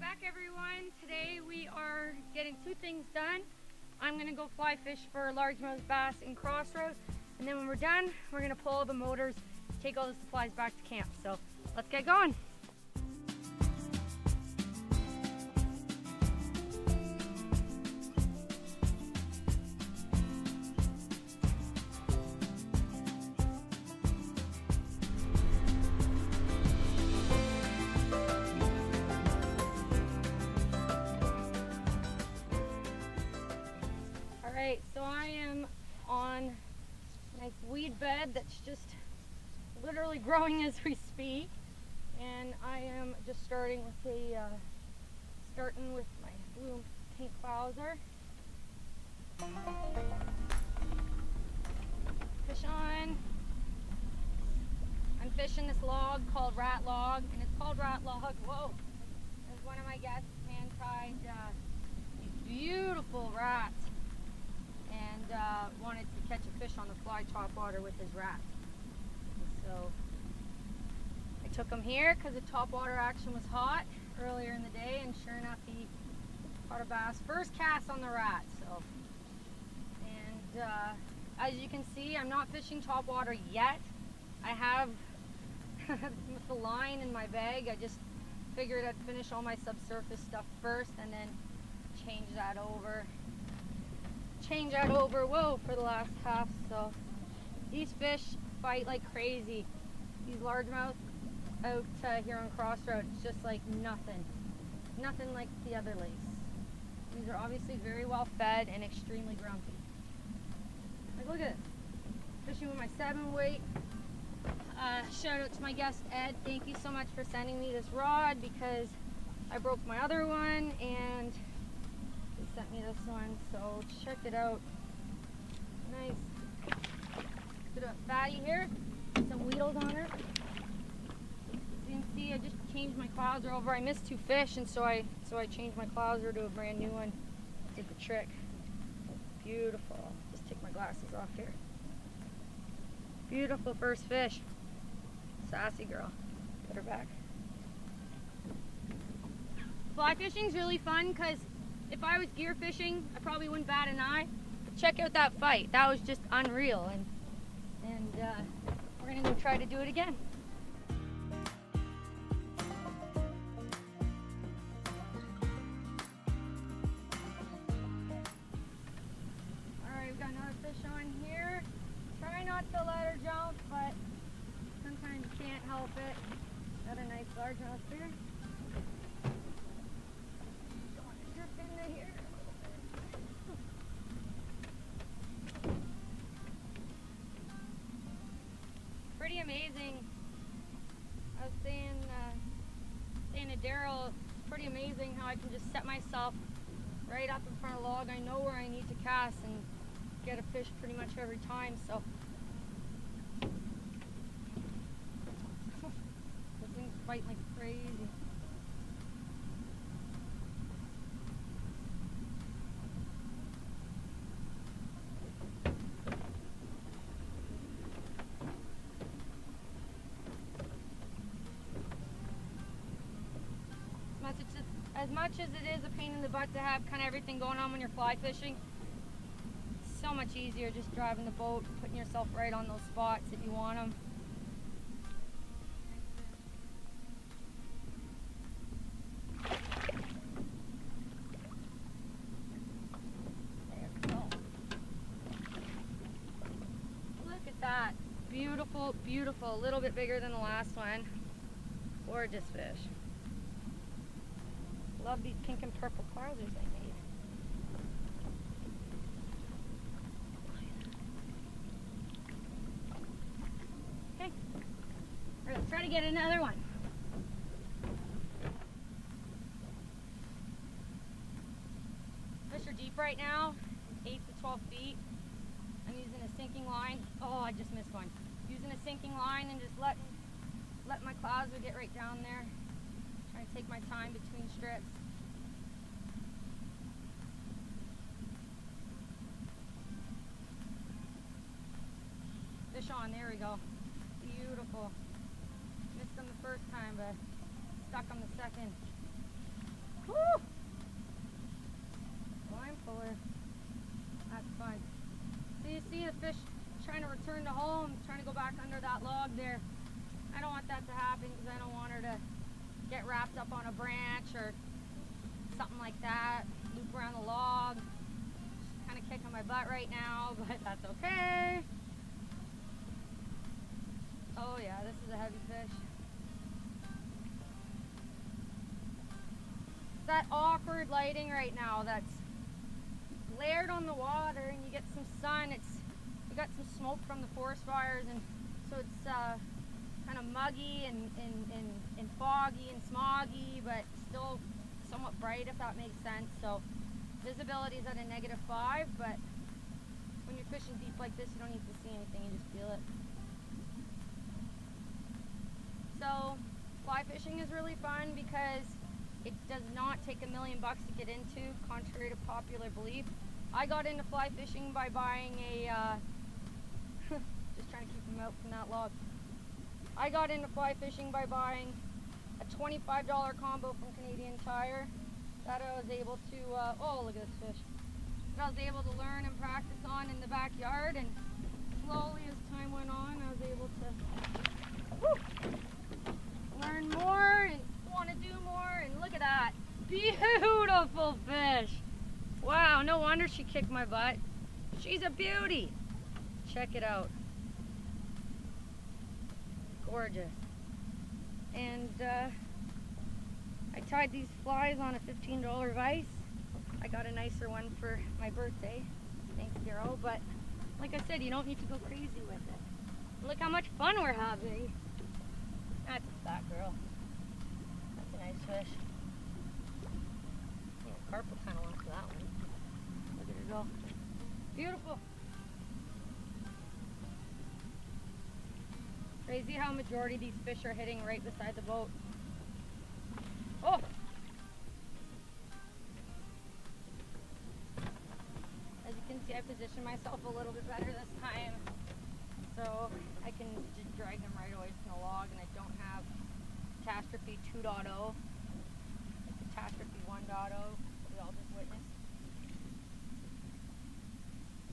Welcome back, everyone. Today we are getting two things done. I'm going to go fly fish for largemouth bass in Crossroute, and then when we're done, we're going to pull all the motors, take all the supplies back to camp. So let's get going. So I am on a nice weed bed that's just literally growing as we speak, and I am just starting with my blue pink clouser. Fish on. I'm fishing this log called Rat Log, and it's called Rat Log. Whoa! There's one of my guests, man, tied these beautiful rats. And wanted to catch a fish on the fly top water with his rat. So I took him here because the top water action was hot earlier in the day, and sure enough he caught a bass. First cast on the rat. So, and as you can see, I'm not fishing top water yet. I have with the line in my bag, I just figured I'd finish all my subsurface stuff first and then change that over, whoa, for the last half. So these fish fight like crazy. These largemouth out here on Crossroute, it's just like nothing like the other lakes. These are obviously very well fed and extremely grumpy. Like, look at this, fishing with my 7-weight. Shout out to my guest Ed, thank you so much for sending me this rod because I broke my other one, and sent me this one, so check it out. Nice. Bit of fatty here, some weedles on her. As you can see, I just changed my clouser over. I missed two fish, and so I changed my clouser to a brand new one. Did the trick. Beautiful. Just take my glasses off here. Beautiful first fish. Sassy girl. Put her back. Fly fishing's really fun because if I was gear fishing, I probably wouldn't bat an eye. But check out that fight. That was just unreal. And we're going to go try to do it again. Alright, we've got another fish on here. Try not to let her jump, but sometimes you can't help it. Got a nice largemouth here. Pretty amazing. I was saying to Daryl, it's pretty amazing how I can just set myself right up in front of a log. I know where I need to cast and get a fish pretty much every time. So those things fight like crazy. As much as it is a pain in the butt to have kind of everything going on when you're fly fishing, it's so much easier just driving the boat, putting yourself right on those spots if you want them. There we go. Look at that. Beautiful, beautiful. A little bit bigger than the last one. Gorgeous fish. I love these pink and purple clousers I made. Okay, let's try to get another one. Fish are deep right now, 8 to 12 feet. I'm using a sinking line. Oh, I just missed one. Using a sinking line and just let my clouser get right down there. I take my time between strips. Fish on, there we go. Beautiful. Missed them the first time, but stuck on the second. butt right now, but that's okay. Oh yeah, this is a heavy fish. It's that awkward lighting right now that's layered on the water, and you get some sun. We got some smoke from the forest fires, and so it's kind of muggy and foggy and smoggy, but still somewhat bright, if that makes sense. So visibility is at a -5, but when you're fishing deep like this, you don't need to see anything, you just feel it. So fly fishing is really fun because it does not take $1,000,000 to get into, contrary to popular belief. I got into fly fishing by buying a just trying to keep them out from that log. I got into fly fishing by buying a $25 combo from Canadian Tire that I was able to, oh, look at this fish. That I was able to learn and practice on in the backyard, and slowly as time went on, I was able to learn more and want to do more, and look at that. Beautiful fish. Wow, no wonder she kicked my butt. She's a beauty. Check it out. Gorgeous. And I tied these flies on a $15 vise. I got a nicer one for my birthday. Thanks, Daryl. But like I said, you don't need to go crazy with it. Look how much fun we're having. That's a fat girl. That's a nice fish. Yeah, carpet kind of wants that one. Look at her go. Beautiful. Crazy how majority of these fish are hitting right beside the boat. Oh! As you can see, I positioned myself a little bit better this time, so I can just drag them right away from the log, and I don't have catastrophe 2.0, catastrophe 1.0, we all just witnessed.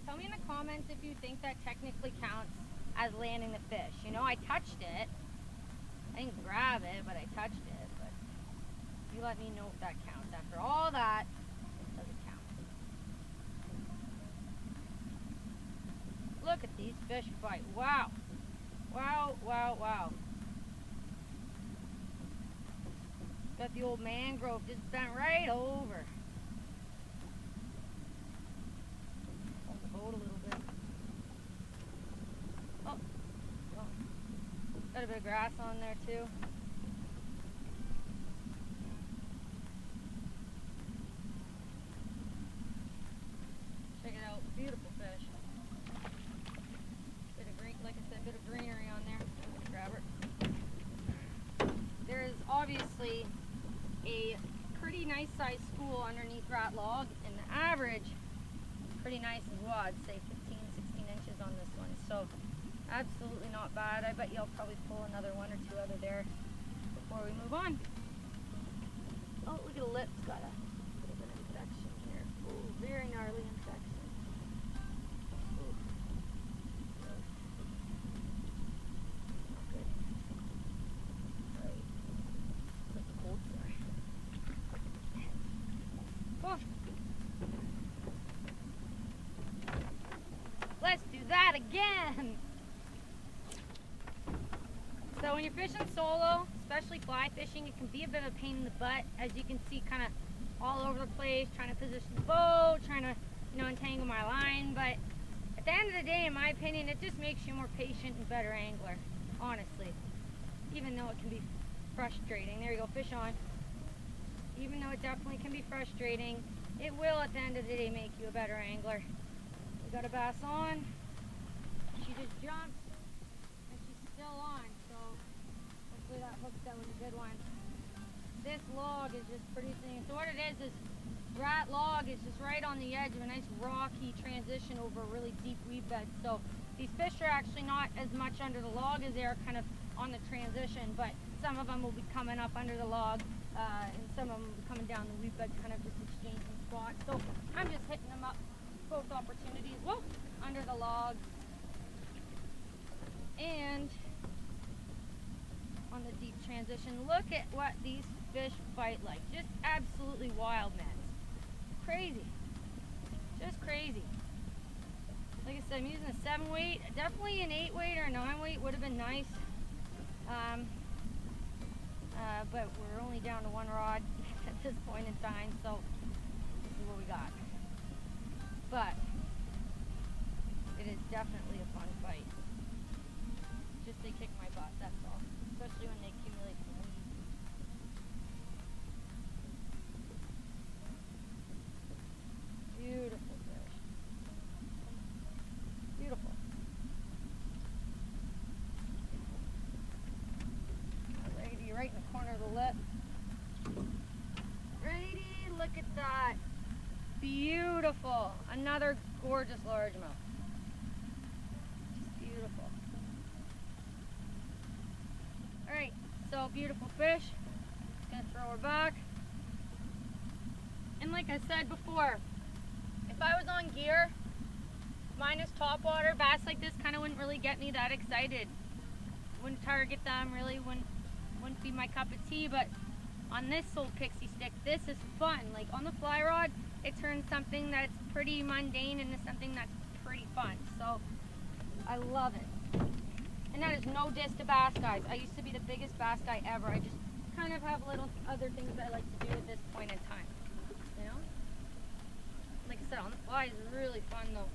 Tell me in the comments if you think that technically counts as landing the fish. You know, I touched it. I didn't grab it, but I touched it. But you let me know if that counts. After all that, it doesn't count. Look at these fish fight. Wow. Wow, wow, wow. Got the old mangrove just bent right over. Hold the boat a little bit. Got a bit of grass on there too. Check it out, beautiful fish. Bit of green, like I said, bit of greenery on there. Let's grab it. There is obviously a pretty nice sized school underneath Rat Log, and the average pretty nice as well. I'd say 15, 16 inches on this one. So absolutely not bad. I bet you'll probably pull another one or two out of there before we move on. Oh, look at the lips. Got a bit of an infection here. Ooh, very gnarly infection. Ooh. Not good. Right. That's a cold sore. Oh. Let's do that again. So when you're fishing solo, especially fly fishing, it can be a bit of a pain in the butt, as you can see, kind of all over the place, trying to position the boat, trying to, you know, entangle my line. But at the end of the day, in my opinion, it just makes you more patient and better angler, honestly. Even though it can be frustrating. There you go, fish on. Even though it definitely can be frustrating, it will at the end of the day make you a better angler. We got a bass on. She just jumped, and she's still on. That hook, that was a good one. This log is just producing. So what it is Rat Log is just right on the edge of a nice rocky transition over a really deep weed bed. So these fish are actually not as much under the log as they are kind of on the transition, but some of them will be coming up under the log, and some of them will be coming down the weed bed, kind of just exchanging spots. So I'm just hitting them up, both opportunities. Whoa, under the log. And on the deep transition. Look at what these fish fight like. Just absolutely wild, man. Crazy. Just crazy. I'm using a 7-weight. Definitely an 8-weight or a 9-weight would have been nice. But we're only down to one rod at this point in time, so this is what we got. But it is definitely a fun fight. Just they kick my butt, that's all. Especially when they accumulate some weed. Beautiful fish. Beautiful. Lady right in the corner of the lip. Lady, look at that. Beautiful. Another gorgeous largemouth. Just beautiful. Alright, so beautiful fish. Just gonna throw her back. And like I said before, if I was on gear, minus topwater, bass like this kind of wouldn't really get me that excited. Wouldn't target them, really wouldn't be my cup of tea, but on this old pixie stick, this is fun. Like on the fly rod, it turns something that's pretty mundane into something that's pretty fun. So I love it. And that is no diss to bass guys. I used to be the biggest bass guy ever. I just kind of have little other things that I like to do at this point in time. You know? Like I said, on the fly is really fun though.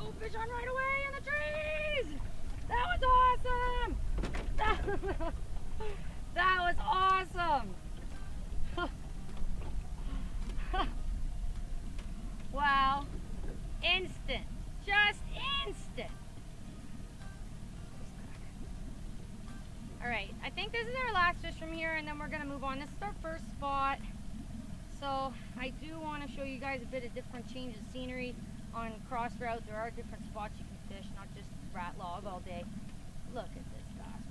Oh, fish on right away in the trees! That was awesome! That was awesome! Wow, instant, just instant. All right, I think this is our last fish from here and then we're gonna move on. This is our first spot. So I do wanna show you guys a bit of different change of scenery on Crossroute. There are different spots you can fish, not just Rat Log all day. Look at this bass,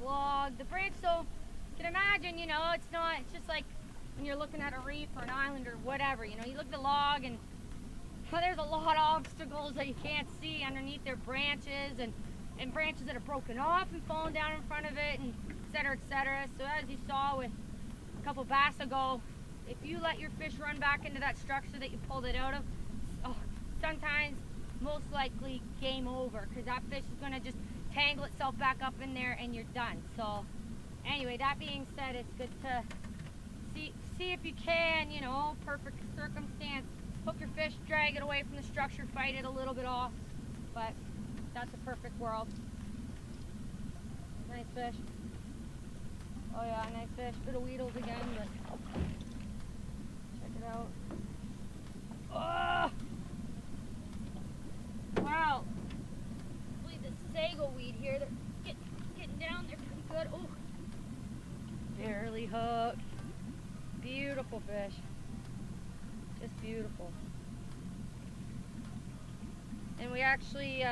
wow. Log, the bridge, so you can imagine, you know, it's not, it's just like, when you're looking at a reef or an island or whatever, you know, you look at the log and well, there's a lot of obstacles that you can't see underneath their branches and branches that are broken off and falling down in front of it, and et cetera. So as you saw with a couple bass ago, if you let your fish run back into that structure that you pulled it out of, sometimes most likely game over, because that fish is going to just tangle itself back up in there and you're done. So anyway, that being said, it's good to see if you can, you know, perfect circumstance, hook your fish, drag it away from the structure, fight it a little bit off, but that's a perfect world. Nice fish. Oh yeah, nice fish. Bit of weedles again, but check it out. Oh! Wow. I believe the sago weed here, they're getting down there pretty good. Oh, barely hooked. Beautiful fish, just beautiful. And we actually,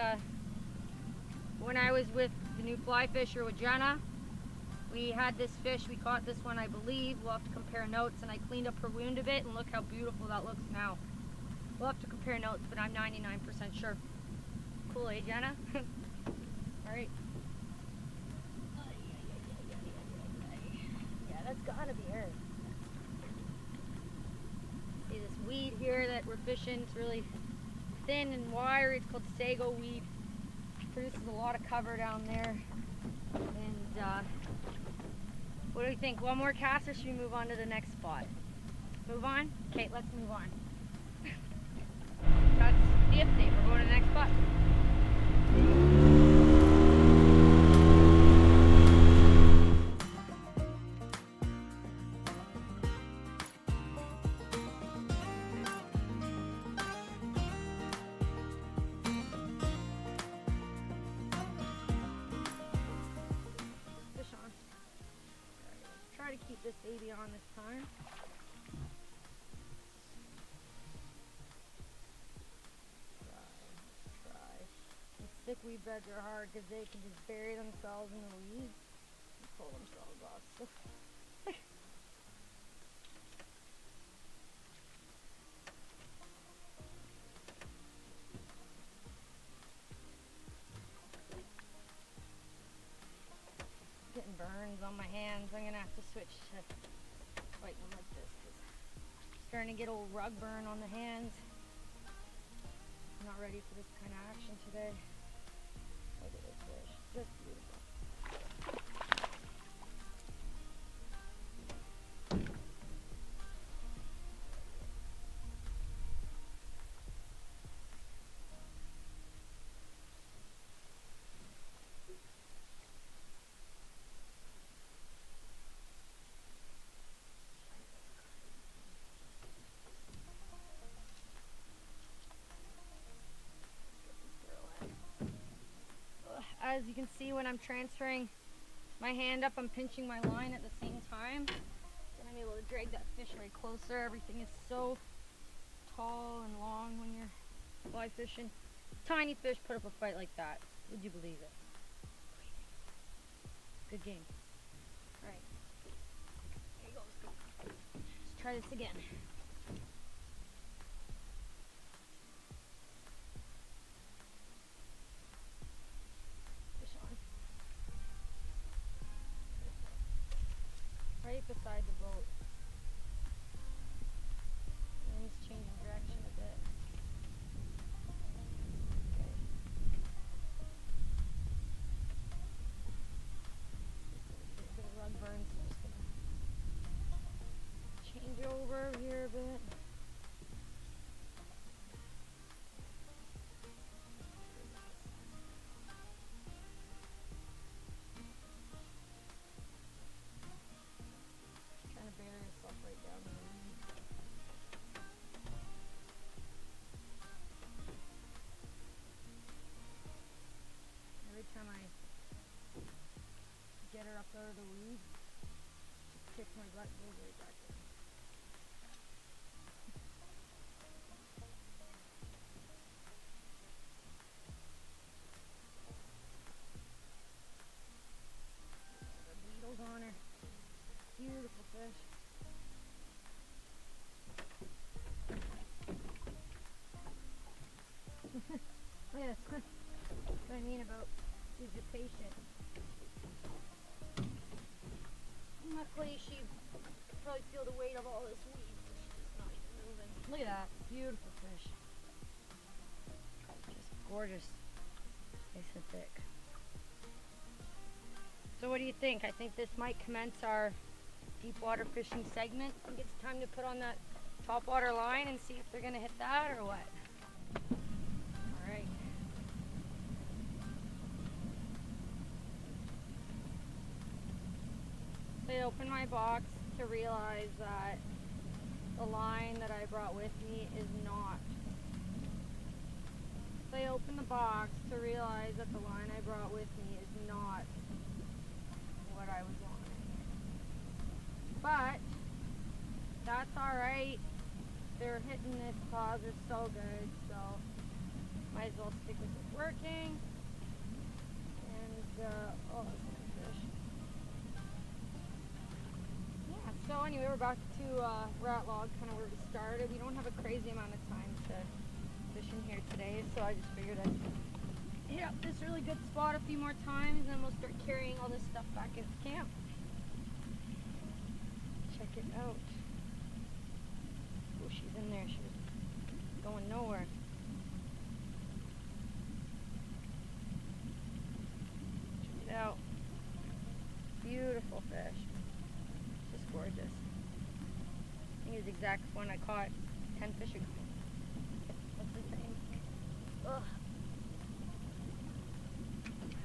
when I was with the new fly fisher with Jenna, we had this fish, we caught this one I believe, we'll have to compare notes, and I cleaned up her wound a bit and look how beautiful that looks now. We'll have to compare notes, but I'm 99% sure. Cool, eh Jenna? Alright. Yeah, that's gotta be her. Weed here that we're fishing, it's really thin and wiry, it's called sago weed. It produces a lot of cover down there. And what do we think? One more cast or should we move on to the next spot? Move on? Okay, let's move on. That's the update. We're going to the next spot. Baby on this time. Try. These thick weed beds are hard because they can just bury themselves in the weeds and pull themselves off. gonna have to switch to biting them like this. I'm starting to get old rug burn on the hands. I'm not ready for this kind of action today. Look at this fish, just beautiful. As you can see, when I'm transferring my hand up, I'm pinching my line at the same time. Then I'm able to drag that fish right closer. Everything is so tall and long when you're fly fishing. Tiny fish put up a fight like that. Would you believe it? Good game. All right. Here you go. Let's try this again. Right beside the boat. Wind's changing direction a bit. Okay. A bit of rug burn, so I'm just gonna change over here a bit. Get her up there to weed. Just kick my butt and we'll get it back in. The beetles on her. Beautiful fish. Look at this. That's what I mean about is it patient. Luckily, she could probably feel the weight of all this weed, so she's just not even moving. Look at that, beautiful fish. Just gorgeous. Nice and thick. So what do you think? I think this might commence our deep water fishing segment. I think it's time to put on that top water line and see if they're gonna hit that or what. I opened my box to realize that the line that I brought with me is not. I opened the box to realize that the line I brought with me is not what I was wanting. But that's alright. They're hitting this clouser so good, so might as well stick with what's working. And oh, so anyway, we're back to Rat Log, kind of where we started. We don't have a crazy amount of time to fish in here today, so I just figured I'd hit up this really good spot a few more times, and then we'll start carrying all this stuff back into camp. Check it out. Oh, she's in there. She's going nowhere. Check it out. Beautiful fish. Gorgeous. I think it's the exact one I caught 10 fish ago. What's the thing? Ugh.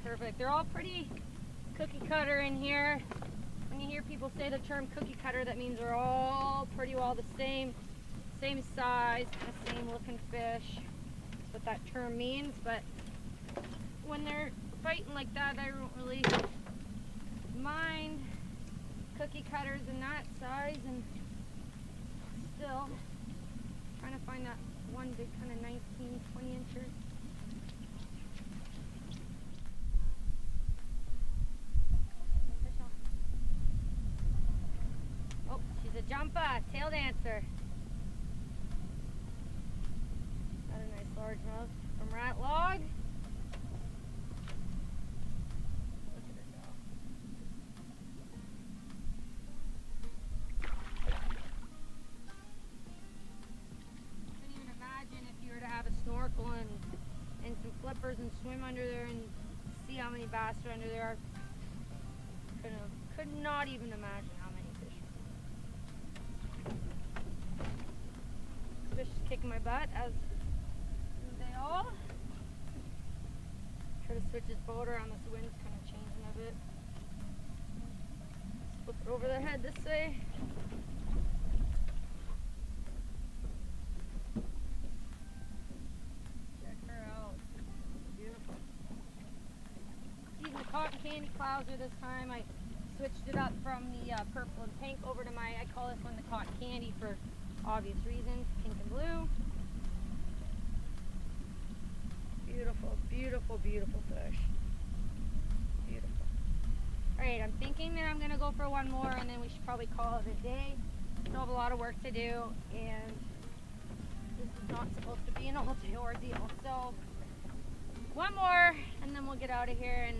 Perfect. They're all pretty cookie cutter in here. When you hear people say the term cookie cutter, that means they're all pretty well the same size, the same looking fish. That's what that term means. But when they're fighting like that, I don't really mind cookie cutters in that size, and still trying to find that one big kind of 19, 20 incher. Oh, she's a jumper, tail dancer. Got a nice largemouth from Rat Log. hoppers and swim under there and see how many bass are under there. I could not even imagine how many fish. Fish is kicking my butt, as they all. Try to switch this boat around, this wind's kind of changing a bit. Flip it over the head this way. Cotton candy clouser this time. I switched it up from the purple and pink over to my, I call this one the cotton candy for obvious reasons, pink and blue. Beautiful, beautiful, beautiful fish. Beautiful. Alright, I'm thinking that I'm going to go for one more and then we should probably call it a day. I still have a lot of work to do and this is not supposed to be an all-day ordeal. So, one more and then we'll get out of here, and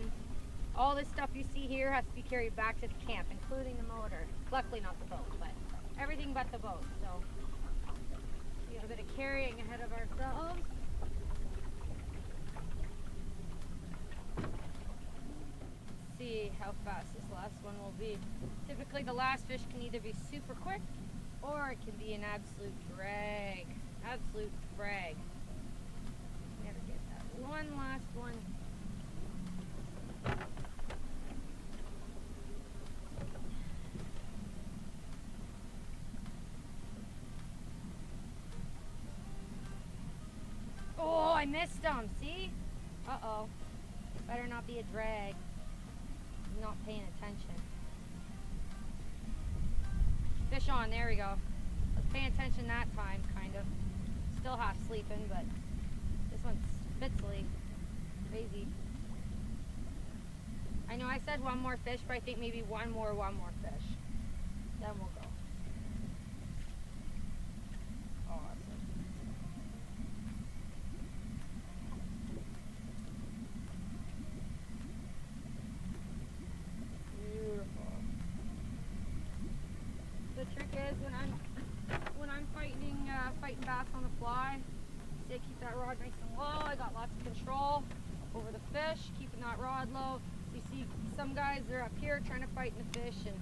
all this stuff you see here has to be carried back to the camp, including the motor. Luckily not the boat, but everything but the boat. So we have a bit of carrying ahead of ourselves. Let's see how fast this last one will be. Typically the last fish can either be super quick or it can be an absolute drag. Absolute drag. Never get that one last one. I missed them, see? Uh-oh. Better not be a drag. I'm not paying attention. Fish on, there we go. I was paying attention that time, kind of. Still half sleeping, but this one's spitzly. Crazy. I know I said one more fish, but I think maybe one more fish. Then we'll go. Keep that rod nice and low. I got lots of control over the fish, keeping that rod low. You see some guys, they're up here trying to fight in the fish, and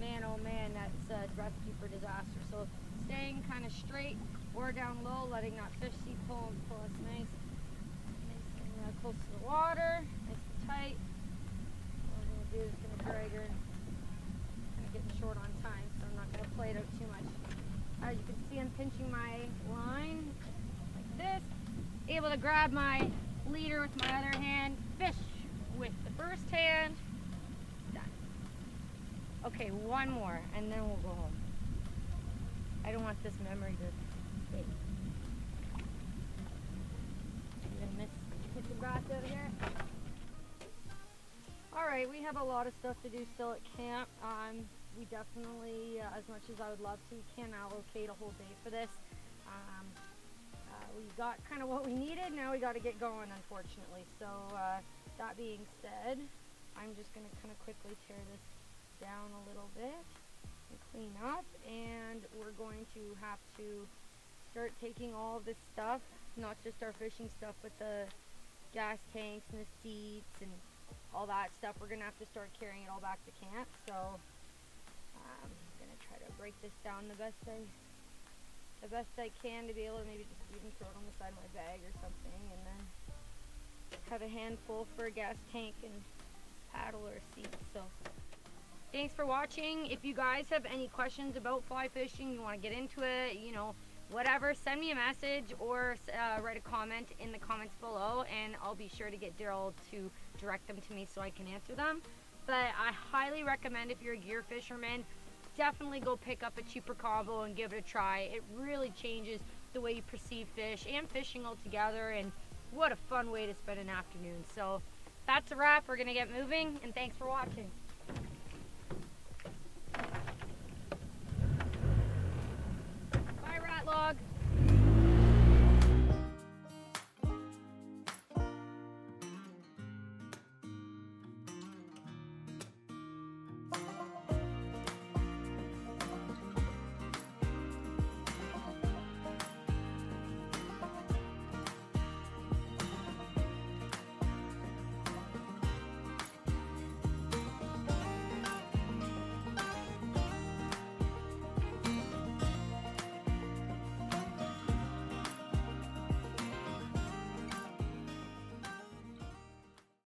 man, oh man, that's a recipe for disaster. So staying kind of straight or down low, letting that fish see pull us nice and close to the water, nice and tight. What I'm going to do is going to drag her. I'm getting short on time, so I'm not going to play it out too much. As you can see, I'm pinching my line. This, able to grab my leader with my other hand, fish with the first hand, done. Okay, one more and then we'll go home. I don't want this memory to fade. I'm gonna miss get some grass over here. Alright, we have a lot of stuff to do still at camp. We definitely, as much as I would love to, can allocate a whole day for this. We got kind of what we needed, now we got to get going, unfortunately. So that being said, I'm just going to kind of quickly tear this down a little bit and clean up, and we're going to have to start taking all of this stuff, not just our fishing stuff, but the gas tanks and the seats and all that stuff. We're going to have to start carrying it all back to camp, so I'm going to try to break this down the best I can to be able to maybe just even throw it on the side of my bag or something, and then have a handful for a gas tank and paddle or a seat. So thanks for watching. If you guys have any questions about fly fishing, you want to get into it, you know, whatever, send me a message or write a comment in the comments below, and I'll be sure to get Daryl to direct them to me so I can answer them. But I highly recommend, if you're a gear fisherman, definitely go pick up a cheaper combo and give it a try. It really changes the way you perceive fish and fishing altogether, and what a fun way to spend an afternoon. So that's a wrap. We're gonna get moving, and thanks for watching.